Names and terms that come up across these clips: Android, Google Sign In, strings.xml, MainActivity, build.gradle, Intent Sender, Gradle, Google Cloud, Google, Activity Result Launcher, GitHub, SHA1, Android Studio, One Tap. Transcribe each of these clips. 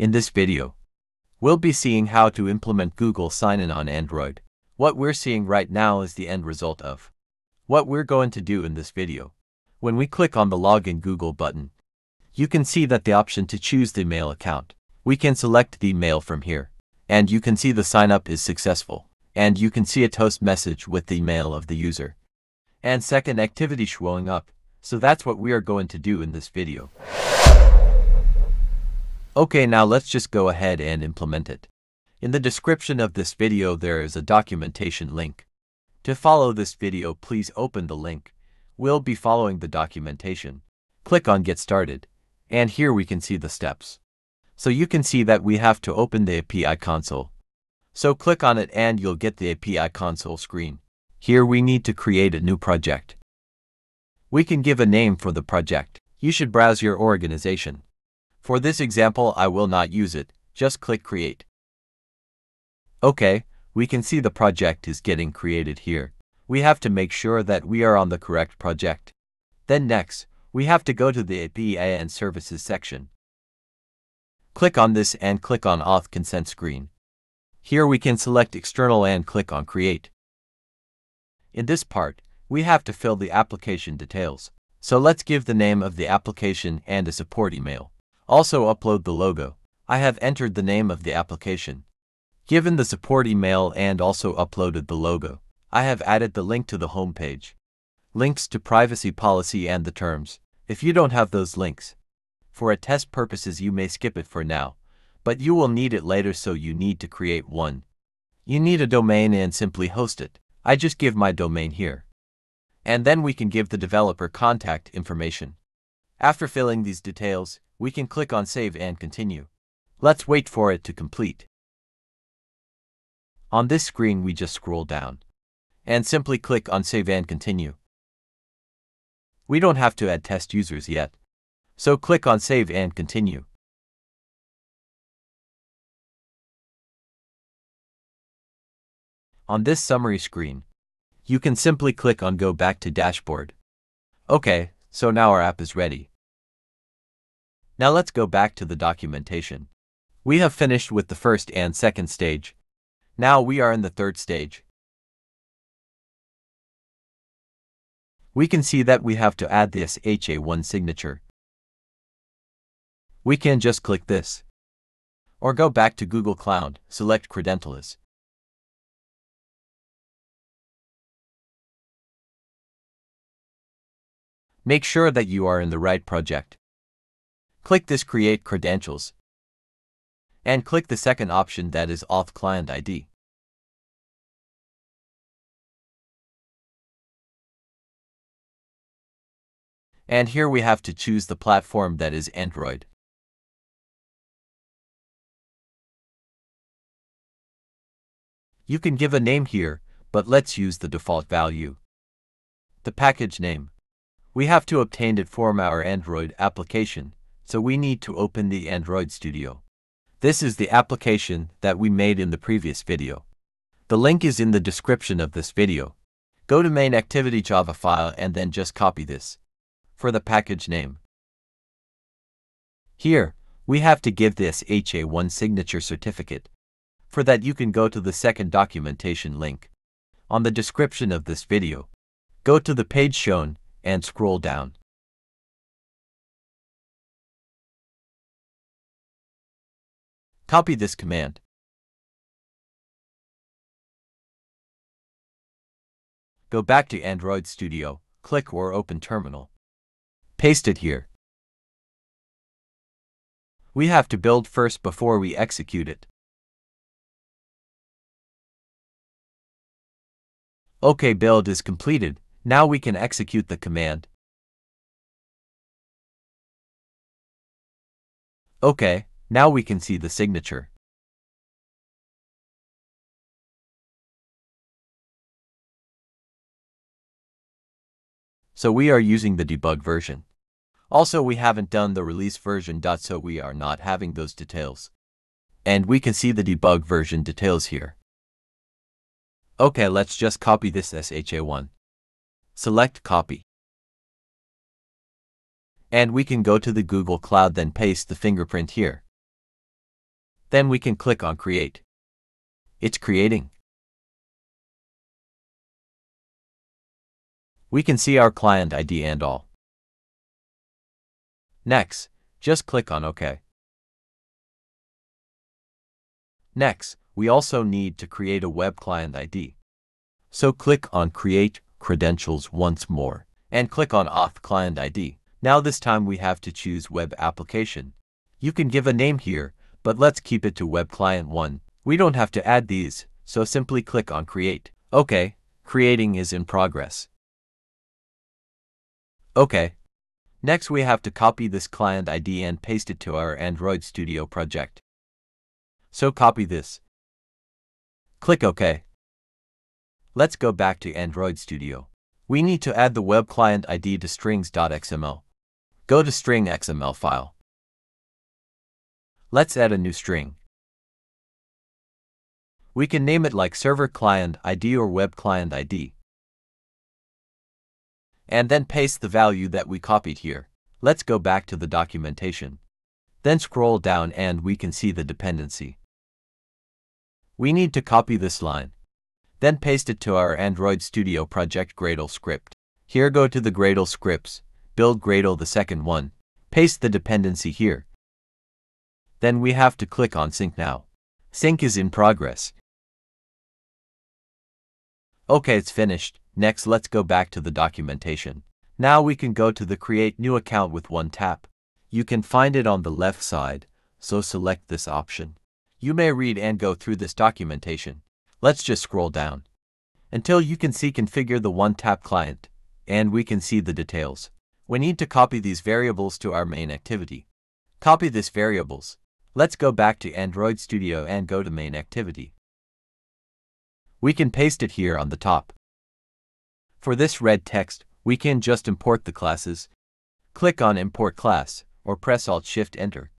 In this video, we'll be seeing how to implement Google Sign In on Android. What we're seeing right now is the end result of what we're going to do in this video. When we click on the Login Google button, you can see that the option to choose the mail account. We can select the mail from here, and you can see the sign up is successful, and you can see a toast message with the mail of the user and second activity showing up. So that's what we are going to do in this video. Okay, now let's just go ahead and implement it. In the description of this video there is a documentation link. To follow this video, please open the link. We'll be following the documentation. Click on Get Started, and here we can see the steps. So you can see that we have to open the API console. So click on it and you'll get the API console screen. Here we need to create a new project. We can give a name for the project. You should browse your organization. For this example, I will not use it. Just click Create. Okay, we can see the project is getting created here. We have to make sure that we are on the correct project. Then next, we have to go to the API and Services section. Click on this and click on Auth Consent screen. Here we can select External and click on Create. In this part, we have to fill the application details. So let's give the name of the application and a support email. Also upload the logo. I have entered the name of the application, given the support email, and also uploaded the logo. I have added the link to the home page, links to privacy policy and the terms. If you don't have those links, for a test purposes you may skip it for now, but you will need it later, so you need to create one. You need a domain and simply host it. I just give my domain here. And then we can give the developer contact information. After filling these details, we can click on Save and Continue. Let's wait for it to complete. On this screen we just scroll down and simply click on Save and Continue. We don't have to add test users yet, so click on Save and Continue. On this summary screen, you can simply click on Go Back to Dashboard. Okay, so now our app is ready. Now let's go back to the documentation. We have finished with the first and second stage. Now we are in the third stage. We can see that we have to add this SHA1 signature. We can just click this, or go back to Google Cloud, select Credentials. Make sure that you are in the right project. Click this Create Credentials and click the second option, that is Auth Client ID. And here we have to choose the platform, that is Android. You can give a name here, but let's use the default value, the package name. We have to obtain it from our Android application, so we need to open the Android Studio. This is the application that we made in the previous video. The link is in the description of this video. Go to MainActivity Java file and then just copy this for the package name. Here, we have to give this SHA1 signature certificate. For that, you can go to the second documentation link on the description of this video. Go to the page shown and scroll down. Copy this command. Go back to Android Studio, click or open terminal. Paste it here. We have to build first before we execute it. Okay, build is completed. Now we can execute the command. Okay, now we can see the signature. So we are using the debug version. Also, we haven't done the release version, so we are not having those details. And we can see the debug version details here. Okay, let's just copy this SHA1. Select Copy. And we can go to the Google Cloud, then paste the fingerprint here. Then we can click on Create. It's creating. We can see our client ID and all. Next, just click on OK. Next, we also need to create a web client ID. So click on Create Credentials once more, and click on Auth Client ID. Now this time we have to choose Web Application. You can give a name here, but let's keep it to Web Client 1. We don't have to add these, so simply click on Create. OK, creating is in progress. OK. Next we have to copy this client ID and paste it to our Android Studio project. So copy this. Click OK. Let's go back to Android Studio. We need to add the web client ID to strings.xml. Go to string.xml file. Let's add a new string. We can name it like server client ID or web client ID. And then paste the value that we copied here. Let's go back to the documentation. Then scroll down and we can see the dependency. We need to copy this line. Then paste it to our Android Studio project Gradle script. Here go to the Gradle scripts, build Gradle the second one. Paste the dependency here. Then we have to click on Sync now. Sync is in progress. OK, it's finished. Next, let's go back to the documentation. Now we can go to the Create New Account with one tap. You can find it on the left side, so select this option. You may read and go through this documentation. Let's just scroll down until you can see Configure the one-tap client, and we can see the details. We need to copy these variables to our main activity. Copy this variables. Let's go back to Android Studio and go to main activity. We can paste it here on the top. For this red text, we can just import the classes. Click on Import Class, or press Alt-Shift-Enter.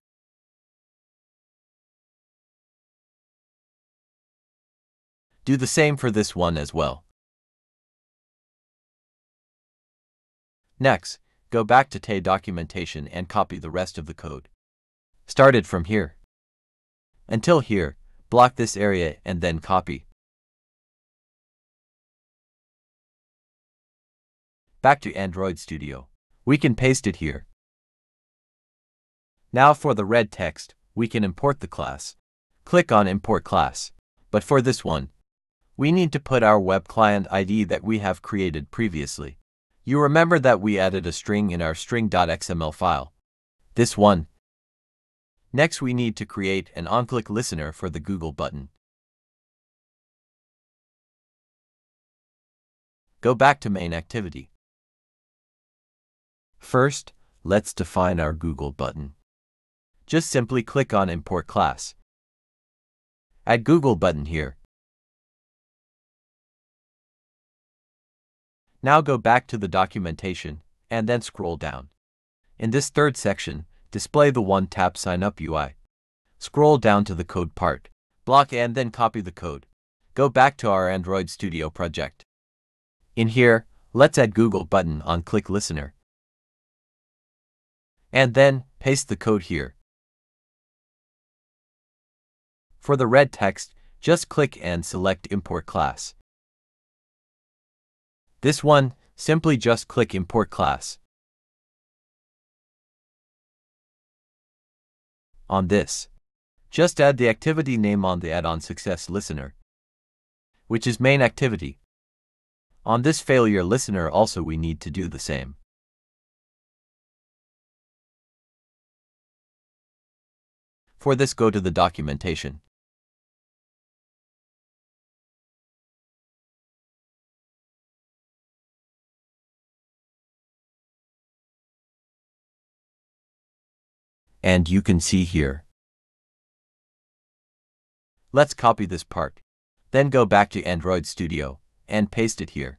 Do the same for this one as well. Next, go back to the documentation and copy the rest of the code. Started from here until here, block this area and then copy. Back to Android Studio. We can paste it here. Now for the red text, we can import the class. Click on Import Class. But for this one, we need to put our web client ID that we have created previously. You remember that we added a string in our string.xml file. This one. Next, we need to create an on-click listener for the Google button. Go back to main activity. First, let's define our Google button. Just simply click on Import Class. Add Google button here. Now go back to the documentation and then scroll down. In this third section, display the one-tap sign-up UI. Scroll down to the code part. Block and then copy the code. Go back to our Android Studio project. In here, let's add Google button on click listener. And then paste the code here. For the red text, just click and select Import Class. This one, simply just click Import Class. On this, just add the activity name on the add-on success listener, which is main activity. On this failure listener also we need to do the same. For this, go to the documentation. And you can see here. Let's copy this part. Then go back to Android Studio and paste it here.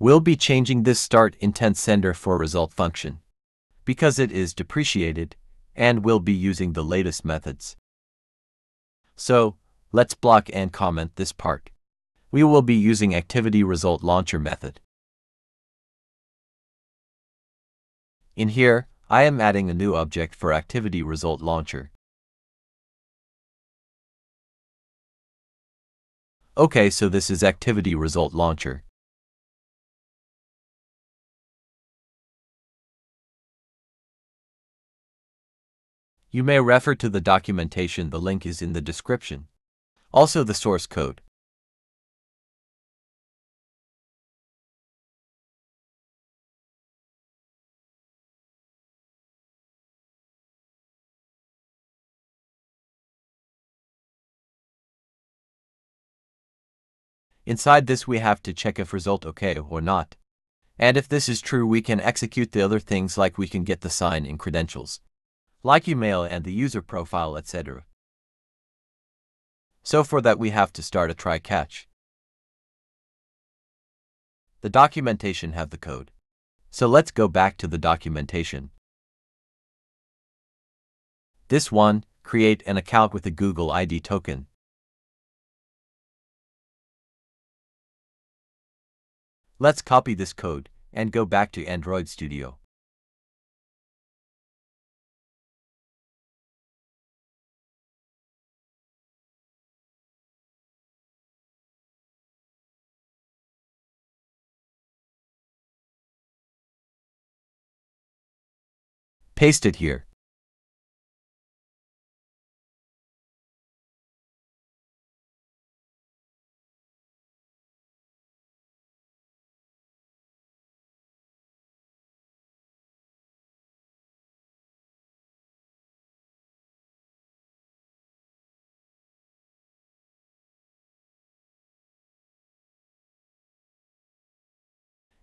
We'll be changing this start intent sender for result function because it is depreciated and we'll be using the latest methods. So, let's block and comment this part. We will be using Activity Result Launcher method. In here, I am adding a new object for Activity Result Launcher. Okay, so this is Activity Result Launcher. You may refer to the documentation, the link is in the description. Also the source code. Inside this we have to check if result okay or not. And if this is true, we can execute the other things, like we can get the sign-in credentials, like email and the user profile, etc. So for that we have to start a try-catch. The documentation have the code. So let's go back to the documentation. This one, create an account with a Google ID token. Let's copy this code and go back to Android Studio. Paste it here.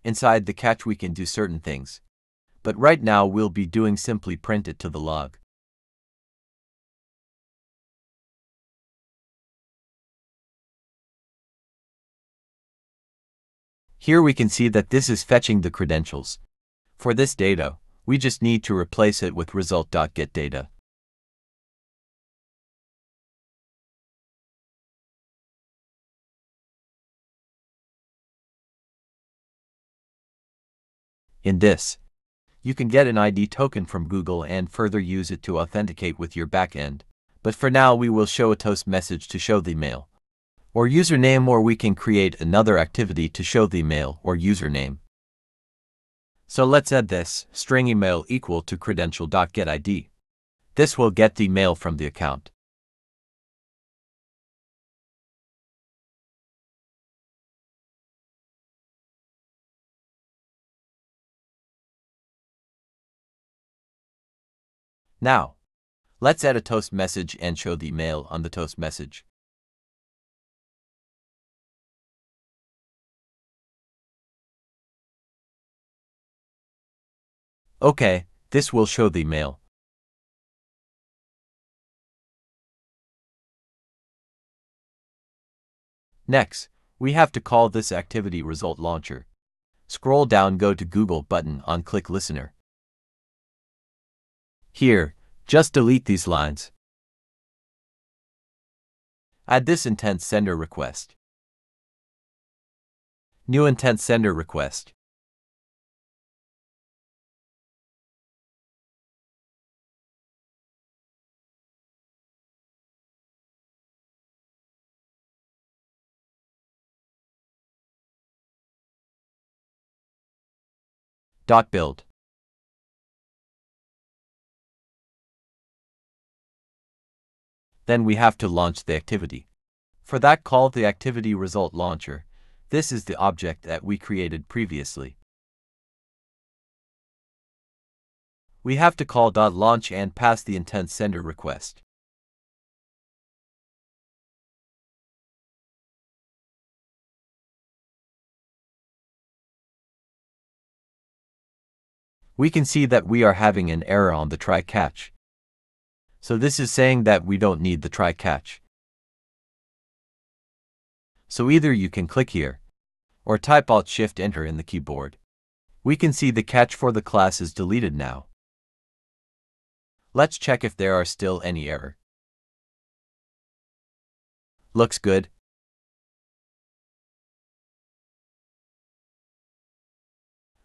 Inside the catch we can do certain things, but right now we'll be doing simply print it to the log. Here we can see that this is fetching the credentials. For this data, we just need to replace it with result.getData. In this, you can get an ID token from Google and further use it to authenticate with your backend. But for now we will show a toast message to show the email or username, or we can create another activity to show the email or username. So let's add this string email equal to credential.getID. This will get the email from the account. Now, let's add a toast message and show the email on the toast message. Okay, this will show the email. Next, we have to call this Activity Result Launcher. Scroll down, go to Google button on click Listener. Here, just delete these lines. Add this Intent Sender request. New Intent Sender request. .build. Then we have to launch the activity. For that, call the Activity Result Launcher. This is the object that we created previously. We have to call .launch and pass the Intent Sender request. We can see that we are having an error on the try-catch. So this is saying that we don't need the try-catch. So either you can click here, or type Alt-Shift-Enter in the keyboard. We can see the catch for the class is deleted now. Let's check if there are still any error. Looks good.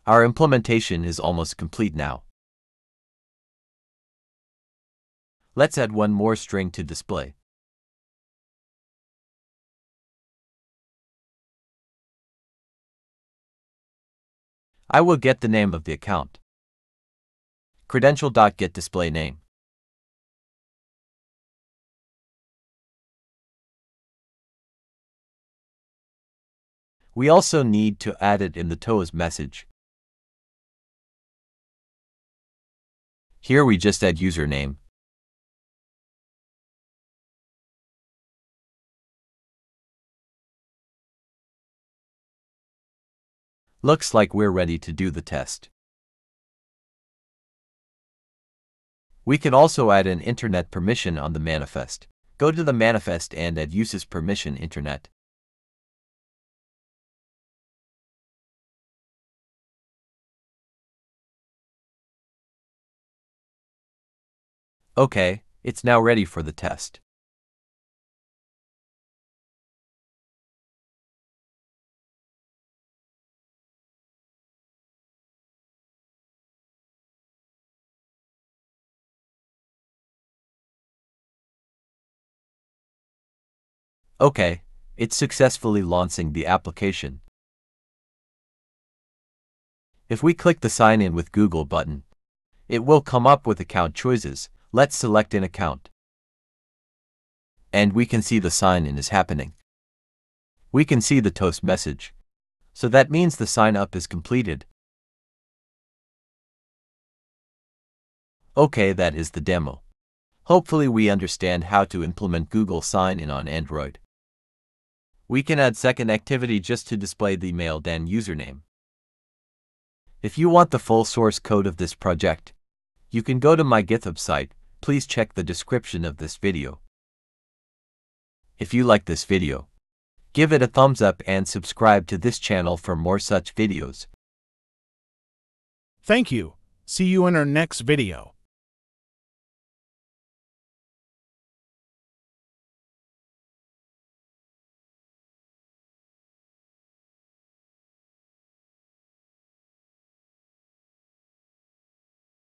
Our implementation is almost complete now. Let's add one more string to display. I will get the name of the account. Credential.getDisplayName. We also need to add it in the TOAS message. Here we just add username. Looks like we're ready to do the test. We can also add an internet permission on the manifest. Go to the manifest and add uses permission internet. OK, it's now ready for the test. OK, it's successfully launching the application. If we click the Sign In with Google button, it will come up with account choices. Let's select an account. And we can see the sign-in is happening. We can see the toast message. So that means the sign-up is completed. OK, that is the demo. Hopefully we understand how to implement Google Sign In on Android. We can add second activity just to display the email and username. If you want the full source code of this project, you can go to my GitHub site. Please check the description of this video. If you like this video, give it a thumbs up and subscribe to this channel for more such videos. Thank you. See you in our next video.